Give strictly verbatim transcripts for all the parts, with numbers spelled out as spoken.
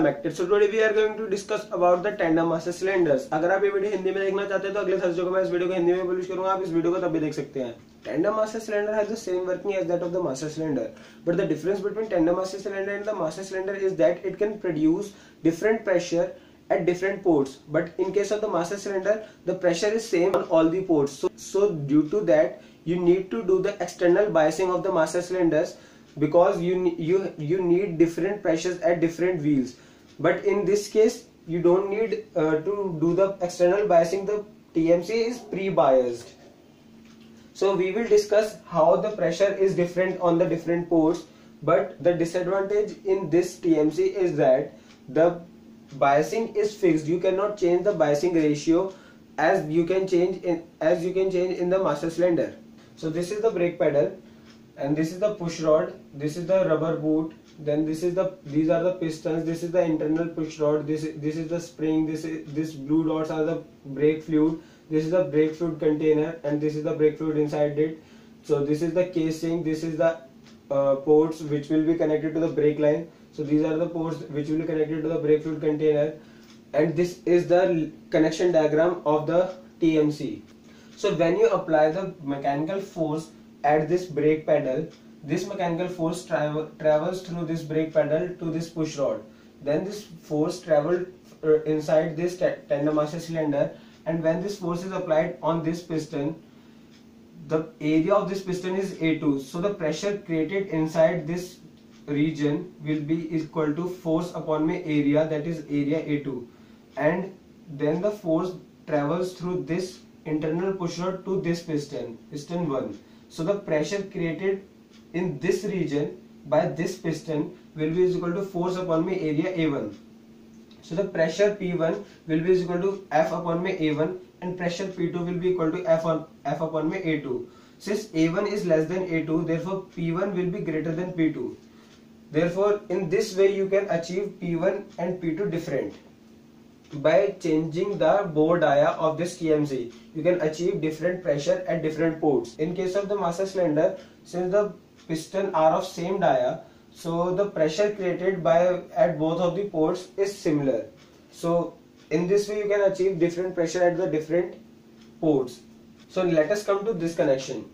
I'm active. So today we are going to discuss about the tandem master cylinders. अगर आप ये video Hindi में देखना चाहते हैं तो अगले थर्सडे को मैं इस वीडियो को हिंदी में पब्लिश करूंगा, आप इस वीडियो को तब भी देख सकते हैं. Tandem master cylinder has the same working as that of the master cylinder, but the difference between tandem master cylinder and the master cylinder is that it can produce different pressure at different ports, but in case of the master cylinder the pressure is same on all the ports. So, so due to that you need to do the external biasing of the master cylinders because you you you need different pressures at different wheels, but in this case you don't need uh, to do the external biasing. The T M C is pre-biased. So we will discuss how the pressure is different on the different ports, but the disadvantage in this T M C is that the biasing is fixed. You cannot change the biasing ratio as you can change in as you can change in the master cylinder. So this is the brake pedal, and this is the push rod, this is the rubber boot, then this is the these are the pistons, this is the internal push rod, this this is the spring, this is this blue dots are the brake fluid, this is the brake fluid container, and this is the brake fluid inside it. So this is the casing, this is the uh, ports which will be connected to the brake line. So these are the ports which will be connected to the brake fluid container, and this is the connection diagram of the T M C. So when you apply the mechanical force at this brake pedal, this mechanical force tra travels through this brake pedal to this push rod. Then this force travels uh, inside this tandem master cylinder, and when this force is applied on this piston, the area of this piston is A two. So the pressure created inside this region will be equal to force upon my area, that is area A two, and then the force travels through this internal push rod to this piston, piston one. So the pressure created in this region by this piston will be equal to force upon my area A one. So the pressure P one will be equal to F upon my A one, and pressure P two will be equal to F on F upon my A two. Since A one is less than A two, therefore P one will be greater than P two. Therefore, in this way you can achieve P one and P two different. By changing the bore dia of this T M C, you can achieve different pressure at different ports. In case of the master cylinder, since the piston are of same dia, so the pressure created by at both of the ports is similar. So in this way you can achieve different pressure at the different ports. So let us come to this connection.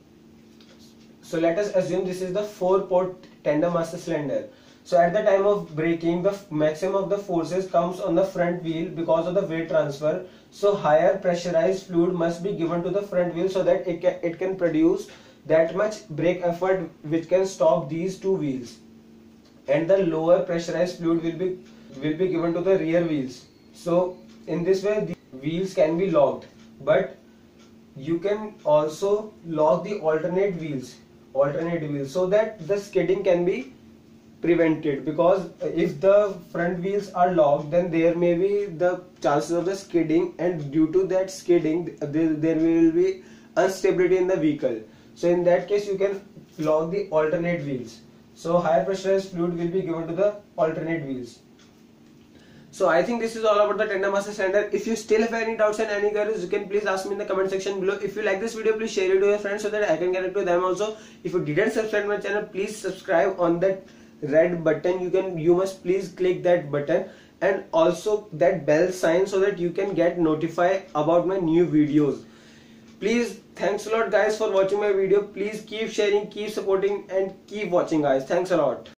So let us assume this is the four port tandem master cylinder. So at the time of braking, the maximum of the forces comes on the front wheel because of the weight transfer. So higher pressurized fluid must be given to the front wheel so that it can, it can produce that much brake effort which can stop these two wheels. And the lower pressurized fluid will be will be given to the rear wheels. So in this way the wheels can be locked, but you can also lock the alternate wheels. alternate wheels so that the skidding can be prevented, because if the front wheels are locked then there may be the chances of the skidding, and due to that skidding there, there will be instability in the vehicle. So in that case you can lock the alternate wheels. So higher pressurized fluid will be given to the alternate wheels. So I think this is all about the tandem master cylinder. If you still have any doubts and any queries, you can please ask me in the comment section below. If you like this video, please share it to your friends so that I can connect to them also. If you didn't subscribe to my channel, please subscribe on that red button. You can, you must please click that button, and also that bell sign so that you can get notified about my new videos. Please, thanks a lot guys for watching my video. Please keep sharing, keep supporting, and keep watching guys. Thanks a lot.